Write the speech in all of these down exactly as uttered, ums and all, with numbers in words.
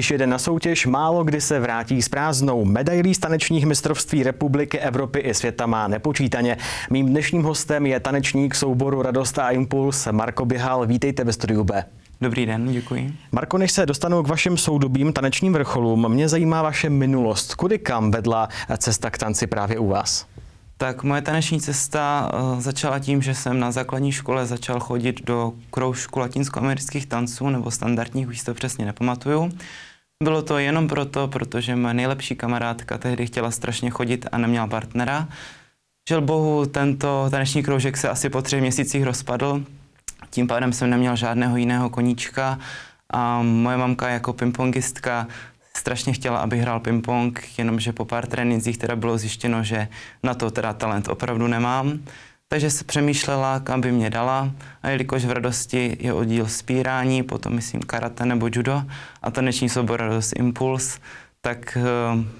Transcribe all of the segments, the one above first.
Když jede na soutěž, málo kdy se vrátí s prázdnou. Medailí z tanečních mistrovství republiky, Evropy i světa má nepočítaně. Mým dnešním hostem je tanečník souboru Radost a Impuls Marco Běhal. Vítejte ve Studiu B. Dobrý den, děkuji. Marko, než se dostanu k vašim soudobým tanečním vrcholům, mě zajímá vaše minulost. Kudy kam vedla cesta k tanci právě u vás? Tak moje taneční cesta začala tím, že jsem na základní škole začal chodit do kroužku latinskoamerických tanců nebo standardních, už to přesně nepamatuju. Bylo to jenom proto, protože moje nejlepší kamarádka tehdy chtěla strašně chodit a neměla partnera. Žel bohu, tento taneční kroužek se asi po třech měsících rozpadl, tím pádem jsem neměl žádného jiného koníčka a moje mamka jako pingpongistka strašně chtěla, aby hrál ping-pong, jenomže po pár trénincích teda bylo zjištěno, že na to teda talent opravdu nemám. Takže se přemýšlela, kam by mě dala, a jelikož v Radosti je oddíl spírání, potom myslím karate nebo judo a taneční soubor Radost Impuls, tak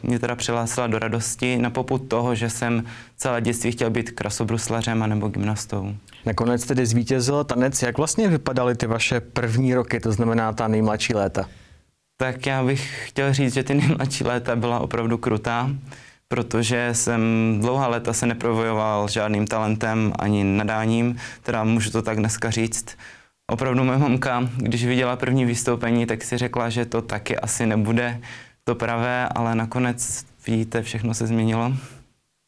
mě teda přihlásila do Radosti na popud toho, že jsem celé dětství chtěl být krasobruslařem nebo gymnastou. Nakonec tedy zvítězil tanec. Jak vlastně vypadaly ty vaše první roky, to znamená ta nejmladší léta? Tak já bych chtěl říct, že ty nejmladší léta byla opravdu krutá, protože jsem dlouhá léta se neprovojoval žádným talentem ani nadáním, teda můžu to tak dneska říct. Opravdu moje mamka, když viděla první vystoupení, tak si řekla, že to taky asi nebude to pravé, ale nakonec, vidíte, všechno se změnilo.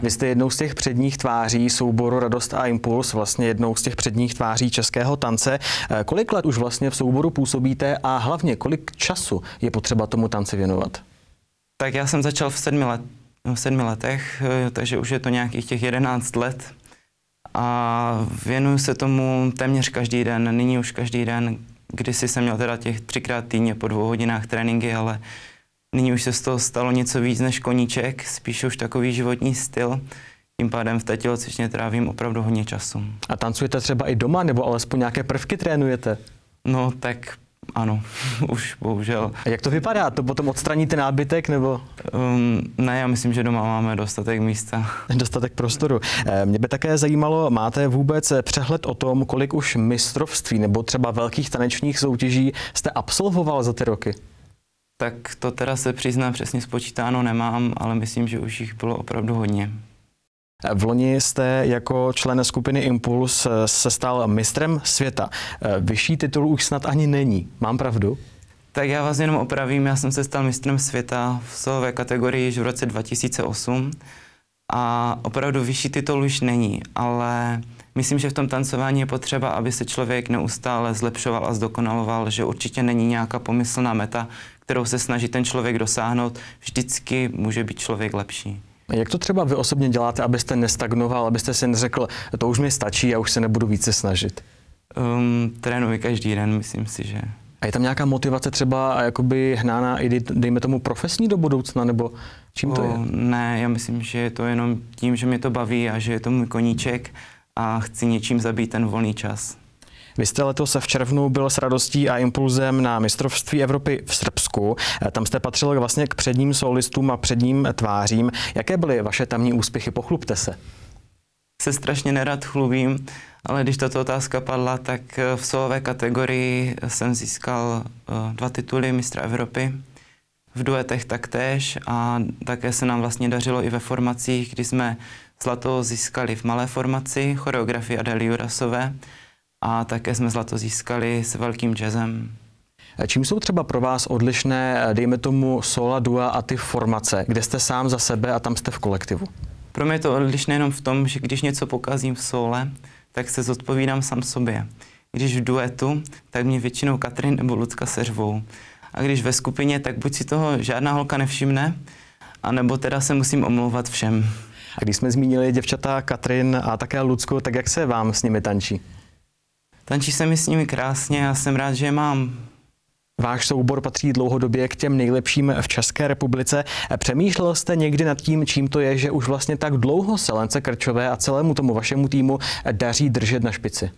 Vy jste jednou z těch předních tváří souboru Radost a Impuls, vlastně jednou z těch předních tváří českého tance. Kolik let už vlastně v souboru působíte a hlavně kolik času je potřeba tomu tanci věnovat? Tak já jsem začal v sedmi, let, v sedmi letech, takže už je to nějakých těch jedenáct let. A věnuju se tomu téměř každý den, nyní už každý den. Kdysi jsem měl teda těch třikrát týdně po dvou hodinách tréninky, ale nyní už se z toho stalo něco víc než koníček, spíš už takový životní styl. Tím pádem v té tělocvičně trávím opravdu hodně času. A tancujete třeba i doma, nebo alespoň nějaké prvky trénujete? No tak ano, už bohužel. A jak to vypadá? To potom odstraníte nábytek, nebo? Um, ne, já myslím, že doma máme dostatek místa. Dostatek prostoru. Mě by také zajímalo, máte vůbec přehled o tom, kolik už mistrovství nebo třeba velkých tanečních soutěží jste absolvoval za ty roky? Tak to teda se přiznám, přesně spočítáno nemám, ale myslím, že už jich bylo opravdu hodně. V loni jste jako člen skupiny Impuls se stal mistrem světa. Vyšší titul už snad ani není. Mám pravdu? Tak já vás jenom opravím. Já jsem se stal mistrem světa v solové kategorii již v roce dva tisíce osm a opravdu vyšší titul už není, ale myslím, že v tom tancování je potřeba, aby se člověk neustále zlepšoval a zdokonaloval, že určitě není nějaká pomyslná meta, kterou se snaží ten člověk dosáhnout. Vždycky může být člověk lepší. Jak to třeba vy osobně děláte, abyste nestagnoval, abyste si neřekl, to už mi stačí, já už se nebudu více snažit? Um, trénuji každý den, myslím si, že. A je tam nějaká motivace třeba jakoby hnána i dejme tomu profesní do budoucna, nebo čím o, to je? Ne, já myslím, že je to jenom tím, že mě to baví a že je to můj koníček a chci něčím zabít ten volný čas. Vy jste letos v červnu byl s Radostí a Impulsem na mistrovství Evropy v Srbsku. Tam jste patřil vlastně k předním solistům a předním tvářím. Jaké byly vaše tamní úspěchy? Pochlubte se. Se strašně nerad chlubím, ale když tato otázka padla, tak v solové kategorii jsem získal dva tituly mistra Evropy. V duetech taktéž a také se nám vlastně dařilo i ve formacích, kdy jsme zlato získali v malé formaci, choreografii Adély Jurasové. A také jsme zlato získali s velkým jazzem. Čím jsou třeba pro vás odlišné, dejme tomu, sola, dua a ty formace, kde jste sám za sebe a tam jste v kolektivu? Pro mě je to odlišné jenom v tom, že když něco pokazím v sole, tak se zodpovídám sám sobě. Když v duetu, tak mě většinou Katrin nebo Lucka seřvou. A když ve skupině, tak buď si toho žádná holka nevšimne, anebo teda se musím omlouvat všem. A když jsme zmínili děvčata Katrin a také Lucku, tak jak se vám s nimi tančí? Tančí se mi s nimi krásně, já jsem rád, že je mám. Váš soubor patří dlouhodobě k těm nejlepším v České republice. Přemýšlel jste někdy nad tím, čím to je, že už vlastně tak dlouho se Lence Krčové a celému tomu vašemu týmu daří držet na špici?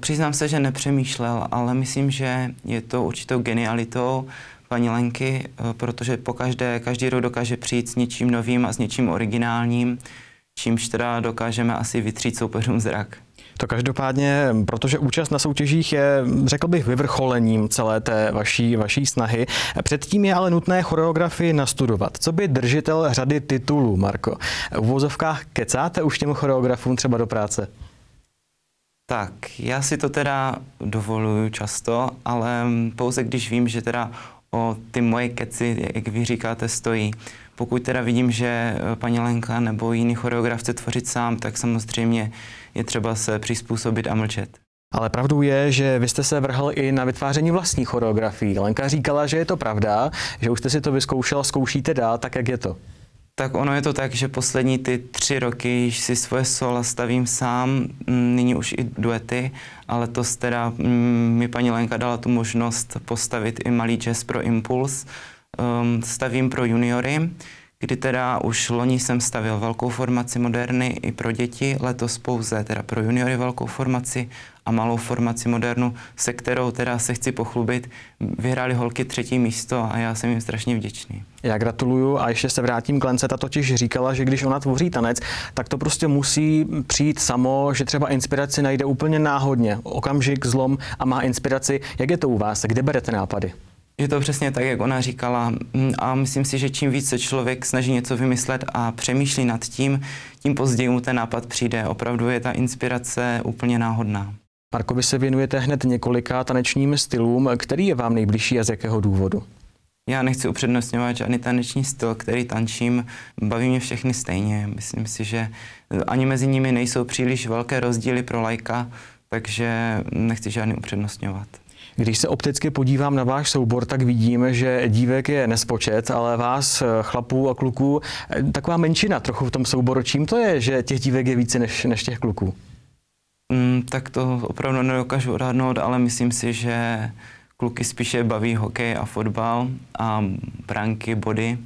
Přiznám se, že nepřemýšlel, ale myslím, že je to určitou genialitou paní Lenky, protože pokaždé, každý rok dokáže přijít s něčím novým a s něčím originálním, čímž teda dokážeme asi vytřít soupeřům zrak. To každopádně, protože účast na soutěžích je, řekl bych, vyvrcholením celé té vaší, vaší snahy. Předtím je ale nutné choreografii nastudovat. Co by držitel řady titulů, Marko? V uvozovkách kecáte už těm choreografům třeba do práce? Tak, já si to teda dovoluju často, ale pouze když vím, že teda o ty moje keci, jak vy říkáte, stojí. Pokud teda vidím, že paní Lenka nebo jiný choreograf chce tvořit sám, tak samozřejmě je třeba se přizpůsobit a mlčet. Ale pravdou je, že vy jste se vrhl i na vytváření vlastní choreografií. Lenka říkala, že je to pravda, že už jste si to vyzkoušel, zkoušíte dál, tak jak je to? Tak ono je to tak, že poslední ty tři roky si svoje sola stavím sám, nyní už i duety, ale to teda mi paní Lenka dala tu možnost postavit i malý jazz pro Impuls. Um, stavím pro juniory, kdy teda už loni jsem stavil velkou formaci moderny i pro děti, letos pouze teda pro juniory velkou formaci a malou formaci modernu, se kterou teda se chci pochlubit. Vyhráli holky třetí místo a já jsem jim strašně vděčný. Já gratuluju a ještě se vrátím k Lence, ta totiž říkala, že když ona tvoří tanec, tak to prostě musí přijít samo, že třeba inspiraci najde úplně náhodně, okamžik, zlom a má inspiraci. Jak je to u vás? Kde berete nápady? Je to přesně tak, jak ona říkala, a myslím si, že čím víc se člověk snaží něco vymyslet a přemýšlí nad tím, tím později mu ten nápad přijde. Opravdu je ta inspirace úplně náhodná. Marko, vy se věnujete hned několika tanečním stylům. Který je vám nejbližší a z jakého důvodu? Já nechci upřednostňovat žádný taneční styl, který tančím. Baví mě všechny stejně. Myslím si, že ani mezi nimi nejsou příliš velké rozdíly pro laika, takže nechci žádný upřednostňovat. Když se opticky podívám na váš soubor, tak vidím, že dívek je nespočet, ale vás, chlapů a kluků, taková menšina trochu v tom souboru. Čím to je, že těch dívek je více než, než těch kluků? Mm, tak to opravdu nedokážu odhadnout, ale myslím si, že kluky spíše baví hokej a fotbal a branky, body,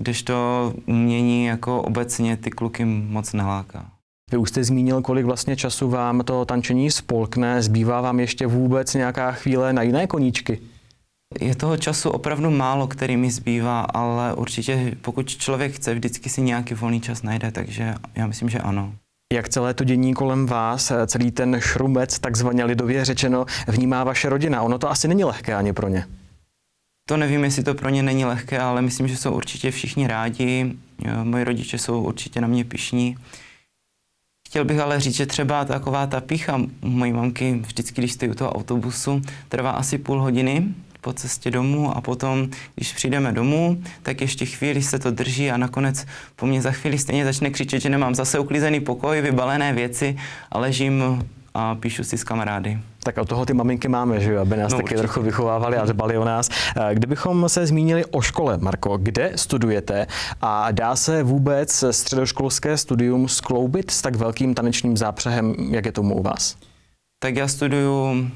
kdežto umění jako obecně ty kluky moc neláká. Vy už jste zmínil, kolik vlastně času vám to tančení spolkne. Zbývá vám ještě vůbec nějaká chvíle na jiné koníčky? Je toho času opravdu málo, který mi zbývá, ale určitě pokud člověk chce, vždycky si nějaký volný čas najde, takže já myslím, že ano. Jak celé to dění kolem vás, celý ten šrumec, takzvaně lidově řečeno, vnímá vaše rodina? Ono to asi není lehké ani pro ně. To nevím, jestli to pro ně není lehké, ale myslím, že jsou určitě všichni rádi. Moji rodiče jsou určitě na mě pyšní. Chtěl bych ale říct, že třeba taková ta pícha mojí mamky vždycky, když jste u toho autobusu, trvá asi půl hodiny po cestě domů a potom, když přijdeme domů, tak ještě chvíli se to drží a nakonec po mně za chvíli stejně začne křičet, že nemám zase uklizený pokoj, vybalené věci a ležím a píšu si s kamarády. Tak od toho ty maminky máme, že jo, aby nás no, taky určitě trochu vychovávali a dbali o nás. Kdybychom se zmínili o škole, Marko, kde studujete a dá se vůbec středoškolské studium skloubit s tak velkým tanečním zápřehem, jak je tomu u vás? Tak já studuju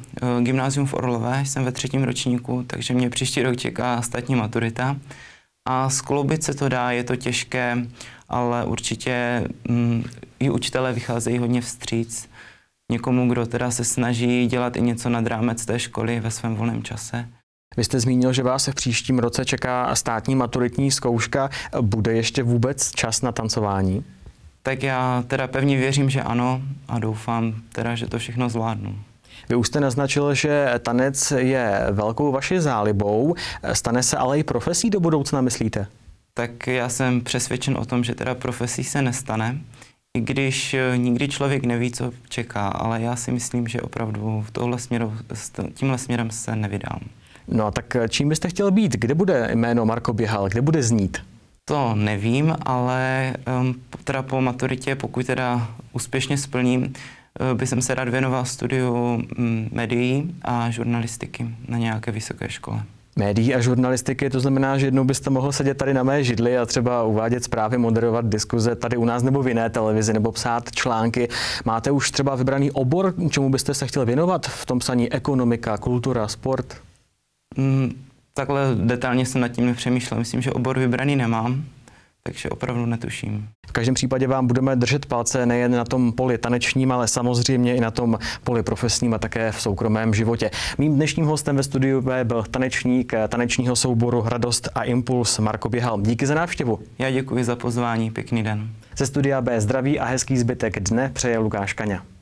gymnázium v Orlové, jsem ve třetím ročníku, takže mě příští rok čeká státní maturita. A skloubit se to dá, je to těžké, ale určitě mm, i učitelé vycházejí hodně vstříc někomu, kdo teda se snaží dělat i něco nad rámec té školy ve svém volném čase. Vy jste zmínil, že vás v příštím roce čeká státní maturitní zkouška. Bude ještě vůbec čas na tancování? Tak já teda pevně věřím, že ano a doufám teda, že to všechno zvládnu. Vy už jste naznačil, že tanec je velkou vaší zálibou. Stane se ale i profesí do budoucna, myslíte? Tak já jsem přesvědčen o tom, že teda profesí se nestane. I když nikdy člověk neví, co čeká, ale já si myslím, že opravdu v tohle směru, tímhle směrem se nevydám. No a tak čím byste chtěl být? Kde bude jméno Marko Běhal? Kde bude znít? To nevím, ale um, teda po maturitě, pokud teda úspěšně splním, bych jsem se rád věnoval studiu médií a žurnalistiky na nějaké vysoké škole. Médií a žurnalistiky, to znamená, že jednou byste mohl sedět tady na mé židli a třeba uvádět zprávy, moderovat diskuze tady u nás nebo v jiné televizi, nebo psát články. Máte už třeba vybraný obor, čemu byste se chtěl věnovat v tom psaní? Ekonomika, kultura, sport? Mm, takhle detailně jsem nad tím nepřemýšlel. Myslím, že obor vybraný nemám, takže opravdu netuším. V každém případě vám budeme držet palce nejen na tom poli tanečním, ale samozřejmě i na tom poli profesním a také v soukromém životě. Mým dnešním hostem ve studiu B byl tanečník tanečního souboru Radost a Impuls Marko Běhal. Díky za návštěvu. Já děkuji za pozvání, pěkný den. Ze studia B zdraví a hezký zbytek dne přeje Lukáš Kaňa.